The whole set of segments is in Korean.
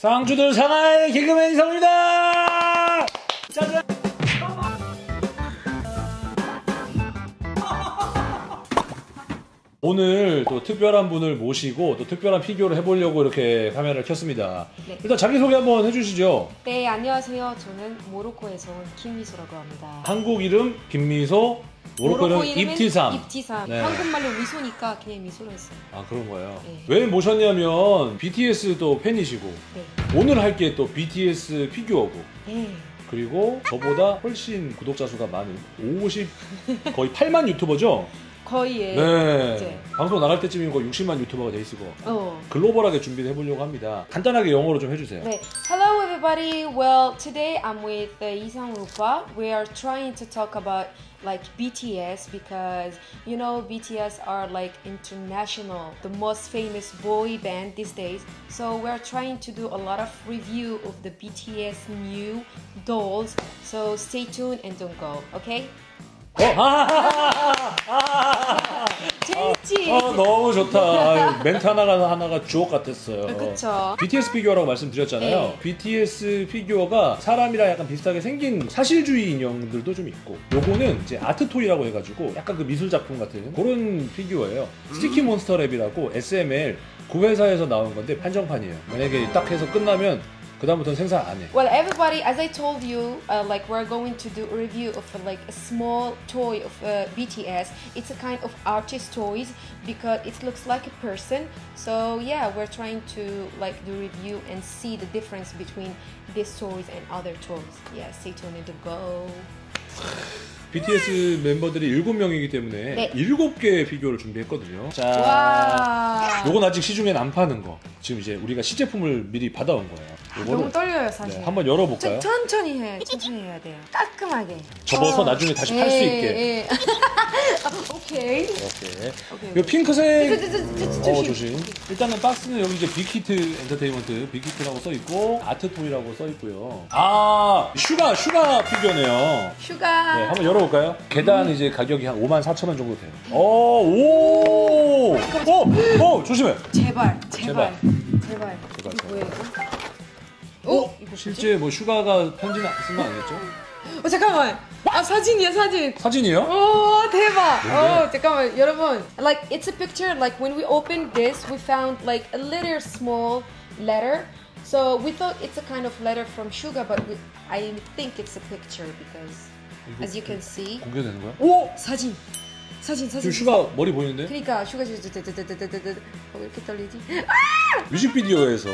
상주들 상하이 개그맨 이성입니다. 짜잔. 오늘 또 특별한 분을 모시고 또 특별한 피규어를 해보려고 이렇게 카메라를 켰습니다. 네. 일단 자기소개 한번 해주시죠. 네, 안녕하세요. 저는 모로코에서 온 김미소라고 합니다. 한국 이름 김미소, 모로코 이름은 입티삼. 네. 한국말로 미소니까 그냥 미소로 했어요. 아, 그런 거예요. 네. 왜 모셨냐면 BTS도 팬이시고, 네. 오늘 할 게 또 BTS 피규어고, 네. 그리고 저보다 훨씬 구독자 수가 많은 50, 거의 8만 유튜버죠? 거의, 예. 네. 이제. 방송 나갈 때쯤이면 거의 60만 유튜버가 돼 있을 것 같고, 글로벌하게 준비를 해보려고 합니다. 간단하게 영어로 좀 해주세요. 네. Hello everybody. Well, today I'm with Lee Sang Hoon. We are trying to talk about like BTS because you know BTS are like international, the most famous boy band these days. So we're trying to do a lot of review of the BTS new dolls. So stay tuned and don't go. Okay? 재밌지? 너무 좋다. 멘트 하나가 주옥 같았어요. 그쵸. BTS 피규어라고 말씀드렸잖아요. 네. BTS 피규어가 사람이랑 약간 비슷하게 생긴 사실주의 인형들도 좀 있고, 요거는 이제 아트토이라고 해가지고 약간 그 미술작품 같은 그런 피규어예요. 스티키 몬스터랩이라고 SML 그 회사에서 나온 건데 한정판이에요. 만약에 딱 해서 끝나면 그다음부터는 생산 안 해. Well, everybody, as I told you, like we're going to do a review of like a small toy of BTS. It's a kind of artist toys because it looks like a person. So yeah, we're trying to like do review and see the difference between these toys and other toys. Yeah, stay tuned and go. BTS 멤버들이 7명이기 때문에, 네. 7개의 피규어를 준비했거든요. 자, 요건 아직 시중엔 안 파는 거. 지금 이제 우리가 시제품을 미리 받아온 거예요. 요거를, 너무 떨려요, 사실. 네, 한번 열어볼까요? 천천히 해야 돼요. 깔끔하게. 접어서 나중에 다시 팔 수 있게. 오케이. 오케이. 요 핑크색. 조심. 일단은 박스는 여기 이제 빅히트 엔터테인먼트, 빅히트라고 써있고, 아트토이라고 써있고요. 아, 슈가 피규어네요. 슈가. 네, 한번 열어. 볼까요? 계단 이제 가격이 한 54,000원 정도 돼요. 오! 조심해. 제발. 이거 뭐예요? 오, 이거 실제 뭐 슈가가 편지는 쓰면 안 했죠? 잠깐만. 아, 사진이야. 사진이요? 오, 대박. 뭔데? 잠깐만. 여러분, like it's a picture. Like when we opened this, we found like a little small letter. So we thought it's a kind of letter from Suga, but I think it's a picture because as you can see. 공개되는 거야? 오! 사진. 슈가 머리 보이는데? 그러니까 슈가 이렇게 떨리지? 아! 뮤직비디오에서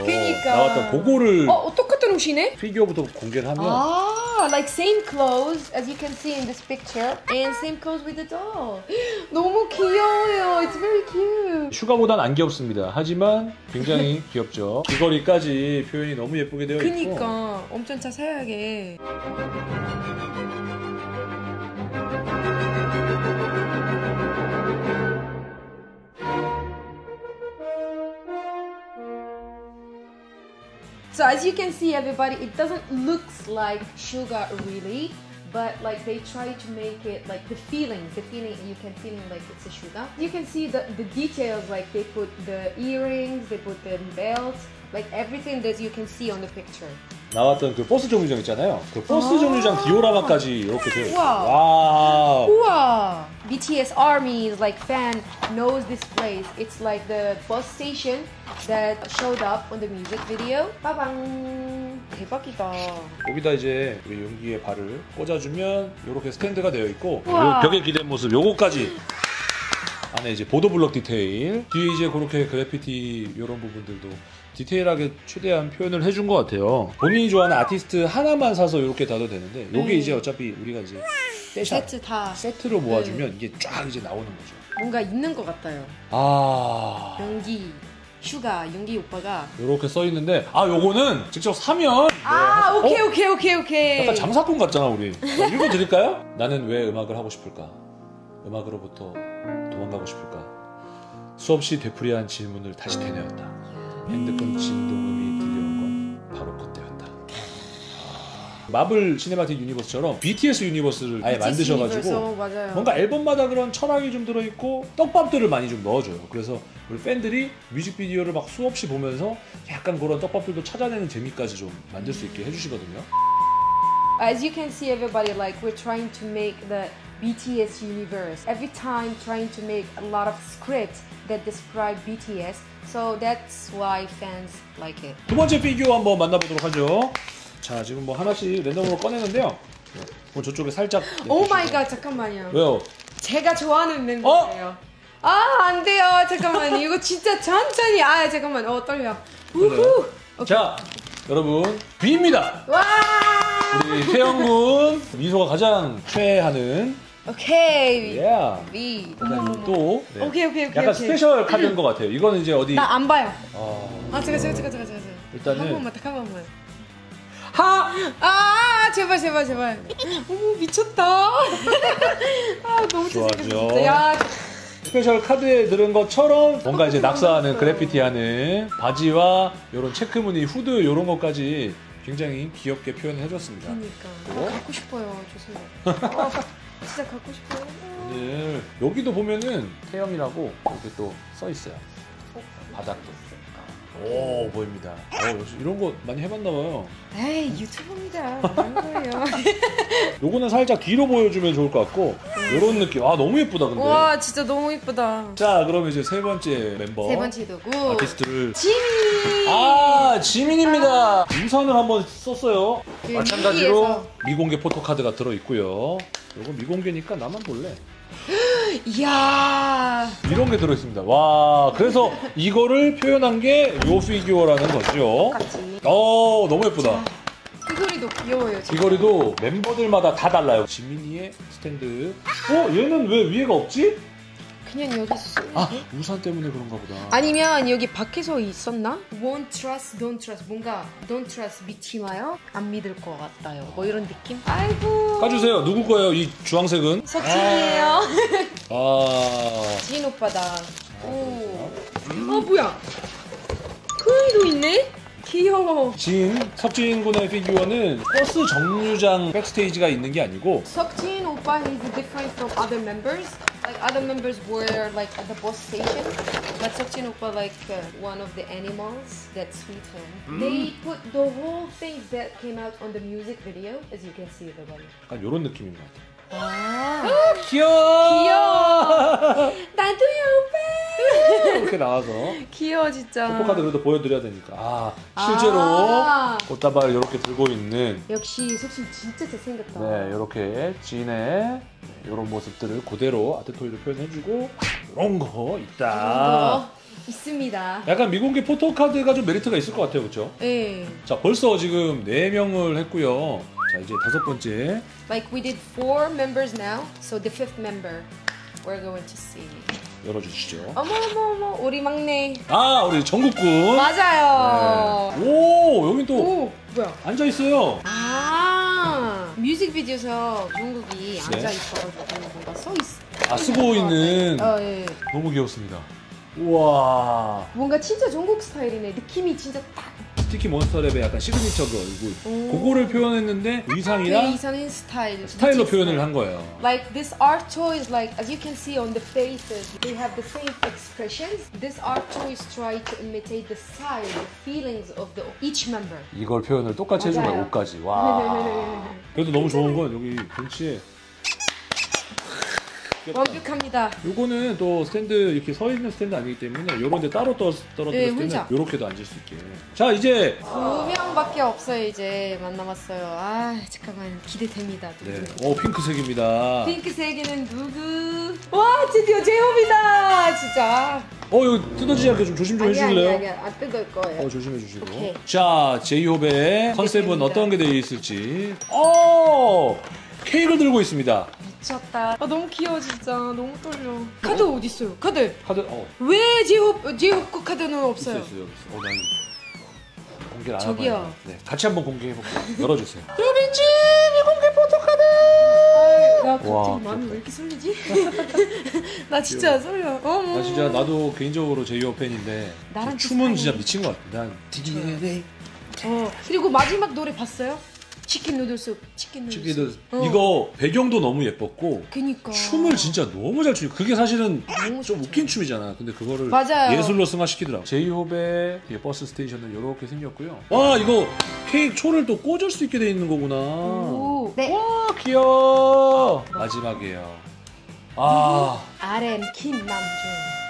나왔던 그거를. 똑같은 옷이네? 피규어부터 공개를 하면. 아, like same clothes as you can see in this picture and same clothes with the doll. 너무 귀여워요. It's very cute. 슈가보단 안 귀엽습니다. 하지만 굉장히 귀엽죠. 귀걸이까지 표현이 너무 예쁘게 되어 있고. 그러니까 엄청 자세하게. So as you can see, everybody, it doesn't look like suga really, but like they try to make it like the feeling you can feel like it's a suga. You can see the details, like they put the earrings, they put the belt, like everything that you can see on the picture. 나왔던 그 버스 정류장 있잖아요. 그 버스 정류장 디오라마까지 이렇게 돼요. 우와. BTS Army's like fan knows this place. It's like the bus station that showed up on the music video. 빠방. 대박이다. 여기다 이제 우리 용기에 발을 꽂아주면 이렇게 스탠드가 되어 있고, 요 벽에 기댄 모습 요거까지. 안에 이제 보도블록 디테일, 뒤에 이제 그렇게 그래피티 이런 부분들도 디테일하게 최대한 표현을 해준 것 같아요. 본인이 좋아하는 아티스트 하나만 사서 이렇게 다도 되는데, 요게 이제 어차피 우리가 이제 세트로 모아주면, 네. 이게 쫙 이제 나오는 거죠. 뭔가 있는 것 같아요. 아, 슈가 용기 오빠가 이렇게 써 있는데, 아, 요거는 직접 사면. 아, 네. 오케이. 약간 장사꾼 같잖아 우리. 읽어드릴까요? 나는 왜 음악을 하고 싶을까? 음악으로부터 도망가고 싶을까? 수없이 되풀이한 질문을 다시 되뇌었다. 핸드폰 진동음이 들려온 건 바로 그때였다. 마블 시네마틱 유니버스처럼 BTS 유니버스를 아예 만드셔가지고 맞아요. 뭔가 앨범마다 그런 철학이 좀 들어있고 떡밥들을 많이 좀 넣어줘요. 그래서 우리 팬들이 뮤직비디오를 막 수없이 보면서 약간 그런 떡밥들도 찾아내는 재미까지 좀 만들 수 있게 해주시거든요. As you can see, everybody, like we're trying to make the BTS universe. Every time trying to make a lot of scripts that describe BTS. So that's why fans like it. 두 번째 피규어 한번 만나보도록 하죠. 자, 지금 뭐 하나씩 랜덤으로 꺼내는데요. 뭐 저쪽에 살짝. 오 마이 갓, 잠깐만요. 왜요? 제가 좋아하는 멤버예요. 아, 안 돼요. 잠깐만. 이거 진짜 천천히. 아, 잠깐만. 떨려. 우후. 자, 여러분, B입니다. 와! 우리 태영군 미소가 가장 최애하는. 오케이. Yeah. V. 그다음에 또. 네. 오케이. 약간 스페셜 카드인 것 같아요. 이거는 이제 어디? 나 안 봐요. 아, 제가. 일단은 한 번만. 하! 아, 제발. 오, 미쳤다. 아, 너무 재밌었어. 야. 스페셜 카드에 들은 것처럼 뭔가 이제 낙서하는 그래피티하는 바지와 이런 체크무늬 후드 이런 것까지 굉장히 귀엽게 표현을 해줬습니다. 그러니까. 갖고 싶어요. 죄송해요. 진짜 갖고 싶어요. 네. 여기도 보면은 태영이라고 이렇게 또 써 있어요. 바닥도. 오, 보입니다. 역시 이런 거 많이 해봤나봐요. 에이, 유튜브입니다. 그런 거예요. 요거는 살짝 뒤로 보여주면 좋을 것 같고, 요런 느낌. 아, 너무 예쁘다, 근데. 와, 진짜 너무 예쁘다. 자, 그럼 이제 세 번째 멤버. 세 번째 누구? 아티스트를. 지민! 아, 지민입니다. 인선을 한번 썼어요. 그 마찬가지로 미기에서. 미공개 포토카드가 들어있고요. 요건 미공개니까 나만 볼래. 이야. 이런 게 들어있습니다. 와, 그래서 이거를 표현한 게 요 피규어라는 거죠. 똑같이. 너무 예쁘다. 귀걸이도 귀여워요. 귀걸이도 멤버들마다 다 달라요. 지민이의 스탠드. 얘는 왜 위에가 없지? 그냥 여기 있었네. 아, 우산 때문에 그런가 보다. 아니면 여기 밖에서 있었나? Don't trust. 뭔가 don't trust 믿지 마요. 안 믿을 것 같아요. 뭐 이런 느낌? 아이고. 까주세요. 누구 거예요? 이 주황색은? 석진이에요. 진 오빠다. 오. 뭐야? 그이도 있네? 귀여워. 진, 석진 군의 피규어는 버스 정류장 백스테이지가 있는 게 아니고 석진 오빠 is different from other members. Like other members were like at the bus station, but Seokjin Oppa like one of the animals that sweet him. They put the whole thing that came out on the music video, as you can see, everybody. 약간 이런 느낌인 것 같아. 아, 귀여워. 나도야 오빠. 이렇게 나와서. 귀여워 진짜. 포토카드로도 보여드려야 되니까. 실제로 꽃다발 이렇게 들고 있는. 역시 석진 진짜 잘생겼다. 네, 이렇게 진의 이런 모습들을 그대로 아트토이로 표현해주고 이런 거 있다. 있습니다. 약간 미공개 포토카드가 좀 메리트가 있을 것 같아요, 그렇죠? 네. 자, 벌써 지금 4명을 했고요. 자, 이제 다섯 번째. Like we did 4 members now, so the 5th member we're going to see. 열어주시죠. 어머, 우리 막내. 아, 우리 정국군. 맞아요. 네. 오, 여긴 또. 오, 뭐야? 앉아 있어요. 뮤직비디오에서 정국이 앉아 있어가지고 뭔가 써 있어. 쓰고 있는. 예. 너무 귀엽습니다. 우와. 뭔가 진짜 정국 스타일이네. 느낌이 진짜 딱. 스티키 몬스터랩의 약간 시그니처 얼굴. 그거를 표현했는데 의상이랑 의상인 스타일로 표현을 한 거예요. Like this art toy is like as you can see on the faces, they have the same expressions. This art toy is trying to imitate the style, the feelings of the each member. 이걸 표현을 똑같이 해준 거예요, 옷까지. 와. 그래도 너무 좋은 건 여기 벤치에. 완벽합니다. 요거는 또 스탠드 이렇게 서 있는 스탠드 아니기 때문에 요런데 따로 떨어뜨렸을 때는 요렇게도 앉을 수 있게. 자, 이제 2명밖에 없어요. 이제 만남았어요. 잠깐만 기대됩니다. 네. 핑크색입니다. 핑크색에는 누구? 와, 드디어 j-hope이다 진짜. 이거 뜯어지지 않게 좀 조심 좀 해주실래요? 아니야, 안 뜯을 거예요. 조심해 주시고. 오케이. 자, j-hope의 컨셉은 어떤 게 되어 있을지. 케이크를 들고 있습니다. 미쳤다. 너무 귀여워 진짜. 너무 떨려. 카드 어디 있어요? 카드. 왜 j-hope 카드는 없어요? 있어요. 난 공개 안 하고. 저기요. 네, 같이 한번 공개해 볼게요. 열어주세요. 여빈지 미공개 포토카드. 나 갑자기 마음이 왜 이렇게 설리지? 나 진짜 설려. 나 진짜 나도 개인적으로 j-hope 팬인데 춤은 진짜 미친 것 같아. 난 그리고 마지막 노래 봤어요? 치킨 누들 숲. 이거 배경도 너무 예뻤고. 그니까. 춤을 진짜 너무 잘 추죠. 그게 사실은 좀 웃긴 춤이잖아. 근데 그거를 맞아요. 예술로 승화시키더라고. 제이홉의 버스 스테이션은 이렇게 생겼고요. 와, 이거 케이크 초를 또 꽂을 수 있게 돼 있는 거구나. 오, 네. 와, 귀여워. 마지막이에요. 아. RM 김남준.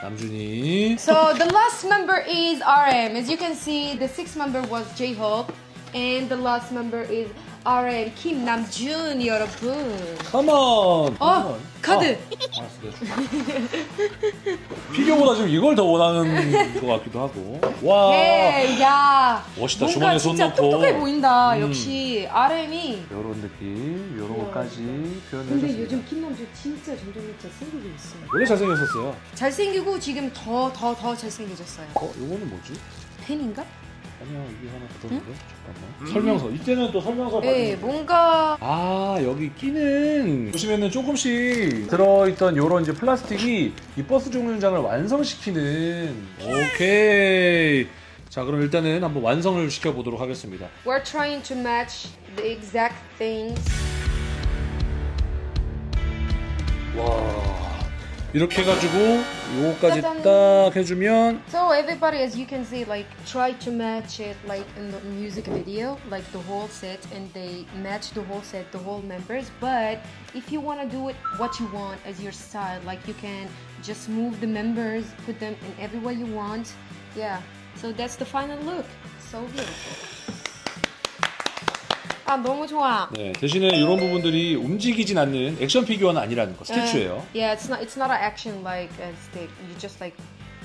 남준이. So the last member is RM. As you can see, the sixth member was j-hope, and the last member is RM Kim Namjoon, 여러분. Come on. 어, 카드. 피규어보다 지금 이걸 더 원하는 것 같기도 하고. 와. 예, 야. 멋있다. 주머니에 손 넣고. 똑똑해 보인다. 역시 RM이. 이런 느낌, 이런 것까지 표현해. 근데 요즘 김 남준 진짜 점점 잘생기고 있어요. 원래 잘생겼었어요. 잘생기고 지금 더 잘생겨졌어요. 어, 요거는 뭐지? 펜인가? 아니야, 이게 하나 붙었는데? 잠깐만. 설명서. 이때는 또 설명서 받은. 네, 뭔가. 아, 여기 끼는. 보시면은 조금씩 들어있던 요런 이제 플라스틱이 이 버스 정류장을 완성시키는. 오케이. 자, 그럼 일단은 한번 완성을 시켜보도록 하겠습니다. We're trying to match the exact things. 와. 이렇게 해가지고 요거까지 딱 해주면. So everybody, as you can see, like try to match it like in the music video, like the whole set, and they match the whole set, the whole members. But if you wanna do it what you want as your style, like you can just move the members, put them in every way you want. Yeah. So that's the final look. So beautiful. 아, 너무 좋아. 네, 대신에 이런 부분들이 움직이진 않는 액션 피규어는 아니라는 거. 스태츄예요. Yeah, it's not an action like a stick. You just like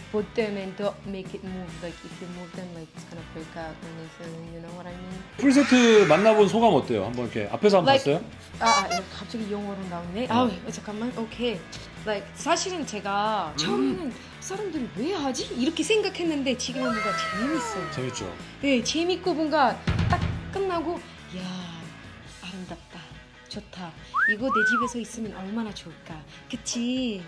put them and don't make it move. Like if you move them, like it's gonna break out or anything. You know what I mean? 풀세트 만나본 소감 어때요? 한번 이렇게 앞에서 한번 like, 봤어요? 이거 갑자기 영어로 나오네. 아우, 잠깐만. 오케이. Like 사실은 제가 처음에는 사람들이 왜 하지? 이렇게 생각했는데 지금은 뭔가 재밌어요. 재밌죠. 네, 재밌고 뭔가 딱 끝나고. 이야, 아름답다. 좋다. 이거 내 집에서 있으면 얼마나 좋을까. 그치?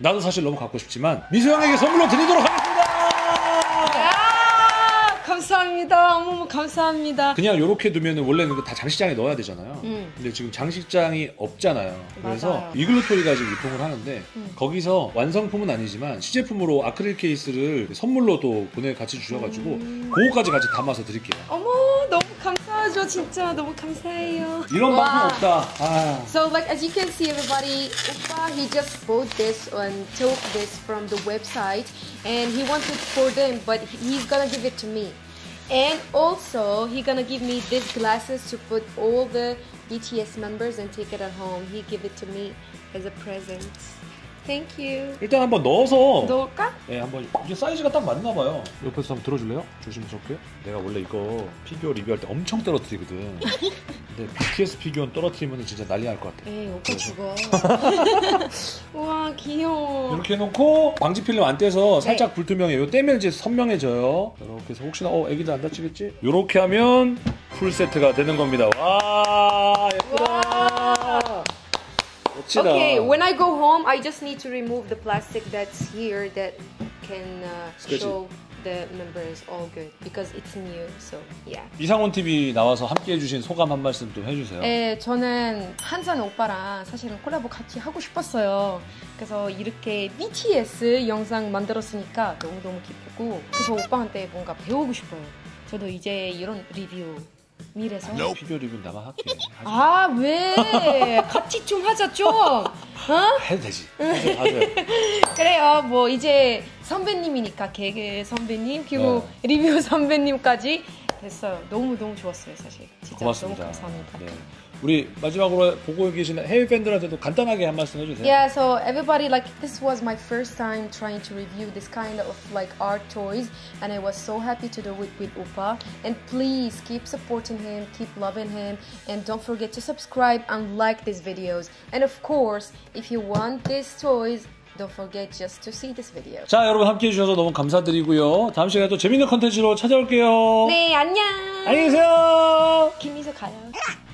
나도 사실 너무 갖고 싶지만 미소 형에게 선물로 드리도록 하겠습니다. 야, 감사합니다. 어머머, 감사합니다. 그냥 이렇게 두면 원래는 다 장식장에 넣어야 되잖아요. 근데 지금 장식장이 없잖아요. 그래서 이글루토리가 지금 유통을 하는데 거기서 완성품은 아니지만 시제품으로 아크릴 케이스를 선물로 또 같이 주셔가지고 그거까지 같이 담아서 드릴게요. 어머, 너무 감사하죠. 진짜 너무 감사해요. 이런 방법 없다. 아. So like as you can see everybody, Oppa he just bought this and took this from the website and he wants it for them but he's gonna give it to me. And also he's gonna give me these glasses to put all the BTS members and take it at home. He give it to me as a present. Thank you. 일단 한번 넣어서. 넣을까? 네, 한번. 이게 사이즈가 딱 맞나봐요. 옆에서 한번 들어줄래요? 조심스럽게. 내가 원래 이거 피규어 리뷰할 때 엄청 떨어뜨리거든. 근데 BTS 피규어는 떨어뜨리면 진짜 난리 날 것 같아. 에이, 오빠 죽어. 우와, 귀여워. 이렇게 해놓고 방지 필름 안 떼서 살짝 불투명해요. 이거 떼면 이제 선명해져요. 이렇게 해서 혹시나 애기들 안 다치겠지? 이렇게 하면 풀세트가 되는 겁니다. 와, 예쁘다. Okay, when I go home, I just need to remove the plastic that's here that can show the members all good because it's new. So yeah. 이상훈 TV 나와서 함께 해주신 소감 한 말씀 좀 해주세요. 네, 저는 한산 오빠랑 사실은 콜라보 같이 하고 싶었어요. 그래서 이렇게 BTS 영상 만들었으니까 너무너무 기쁘고 그래서 오빠한테 뭔가 배우고 싶어요. 저도 이제 이런 리뷰. 미래서 피규어 리뷰 나만 할게. 아, 왜? 같이 좀 하자 좀. 어? 해도 되지. 그래요. 뭐 이제 선배님이니까 개그 선배님 그리고 리뷰 선배님까지 됐어요. 너무 좋았어요 사실. 진짜 고맙습니다. 너무 감사합니다. 네. 우리 마지막으로 보고 계시는 해외 팬들한테도 간단하게 한 말씀 해주세요. Yeah, so everybody, like this was my first time trying to review this kind of like art toys, and I was so happy to do it with Oppa. And please keep supporting him, keep loving him, and don't forget to subscribe and like these videos. And of course, if you want these toys, don't forget just to see this video. 자, 여러분 함께 해주셔서 너무 감사드리고요. 다음 시간에 또 재밌는 컨텐츠로 찾아올게요. 네, 안녕. 안녕히 계세요. 김미소 가요.